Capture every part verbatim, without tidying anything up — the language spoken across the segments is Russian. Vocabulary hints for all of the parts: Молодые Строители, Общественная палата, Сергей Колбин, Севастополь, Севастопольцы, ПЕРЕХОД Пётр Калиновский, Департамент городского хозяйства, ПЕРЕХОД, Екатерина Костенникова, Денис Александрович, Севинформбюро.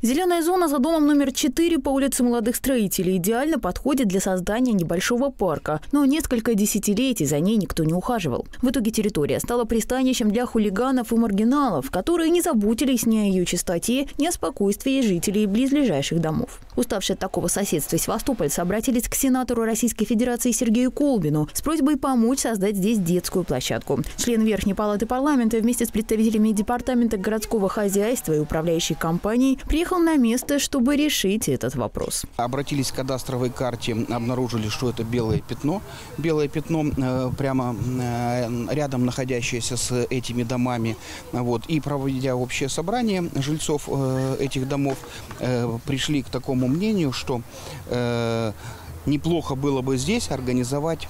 Зеленая зона за домом номер четыре по улице Молодых Строителей идеально подходит для создания небольшого парка, но несколько десятилетий за ней никто не ухаживал. В итоге территория стала пристанищем для хулиганов и маргиналов, которые не заботились ни о ее чистоте, ни о спокойствии жителей близлежащих домов. Уставшие от такого соседства севастопольцы обратились к сенатору Российской Федерации Сергею Колбину с просьбой помочь создать здесь детскую площадку. Член Верхней Палаты парламента вместе с представителями Департамента городского хозяйства и управляющей компанией приехал на место, чтобы решить этот вопрос. Обратились к кадастровой карте, обнаружили, что это белое пятно. Белое пятно прямо рядом находящееся с этими домами. Вот. И проводя общее собрание жильцов этих домов, пришли к такому мнению, что неплохо было бы здесь организовать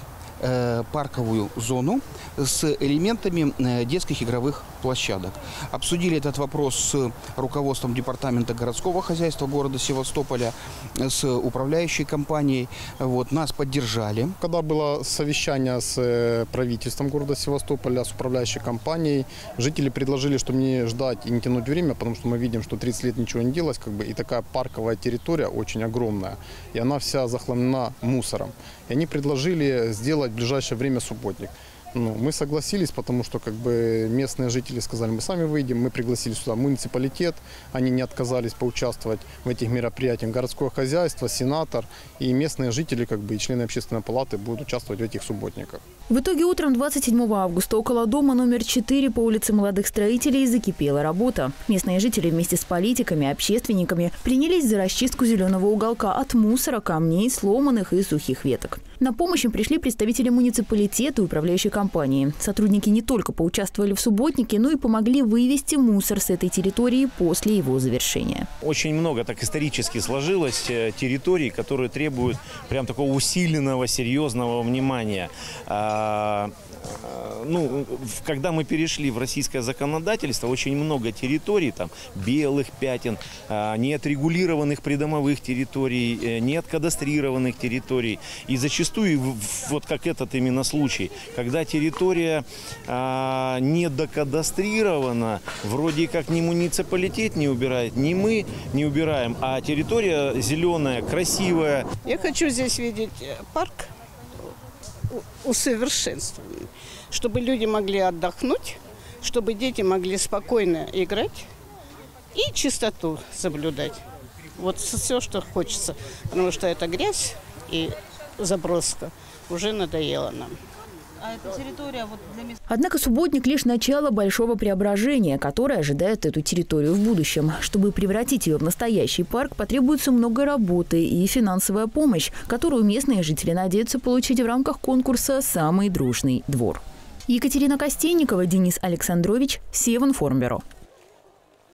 парковую зону с элементами детских игровых площадок. Обсудили этот вопрос с руководством Департамента городского хозяйства города Севастополя, с управляющей компанией. Вот, нас поддержали. Когда было совещание с правительством города Севастополя, с управляющей компанией, жители предложили, что мне ждать и не тянуть время, потому что мы видим, что тридцать лет ничего не делалось, как бы, и такая парковая территория очень огромная, и она вся захламлена мусором. И они предложили сделать в ближайшее время субботник. Ну, мы согласились, потому что как бы местные жители сказали, мы сами выйдем. Мы пригласили сюда муниципалитет, они не отказались поучаствовать в этих мероприятиях. Городское хозяйство, сенатор и местные жители, как бы и члены общественной палаты будут участвовать в этих субботниках. В итоге утром двадцать седьмого августа около дома номер четыре по улице Молодых Строителей закипела работа. Местные жители вместе с политиками, общественниками принялись за расчистку зеленого уголка от мусора, камней, сломанных и сухих веток. На помощь им пришли представители муниципалитета и управляющей компании. Сотрудники не только поучаствовали в субботнике, но и помогли вывести мусор с этой территории после его завершения. Очень много так исторически сложилось территорий, которые требуют прям такого усиленного, серьезного внимания. Ну, когда мы перешли в российское законодательство, очень много территорий, там, белых пятен, неотрегулированных придомовых территорий, неоткадастрированных территорий. И зачастую, вот как этот именно случай, когда территория а, недокадастрирована, вроде как ни муниципалитет не убирает, ни мы не убираем, а территория зеленая, красивая. Я хочу здесь видеть парк усовершенствованный, чтобы люди могли отдохнуть, чтобы дети могли спокойно играть и чистоту соблюдать. Вот все, что хочется, потому что это грязь и заброска уже надоела нам. А эта территория вот для мест... Однако субботник – лишь начало большого преображения, которое ожидает эту территорию в будущем. Чтобы превратить ее в настоящий парк, потребуется много работы и финансовая помощь, которую местные жители надеются получить в рамках конкурса «Самый дружный двор». Екатерина Костенникова, Денис Александрович, Севинформбюро.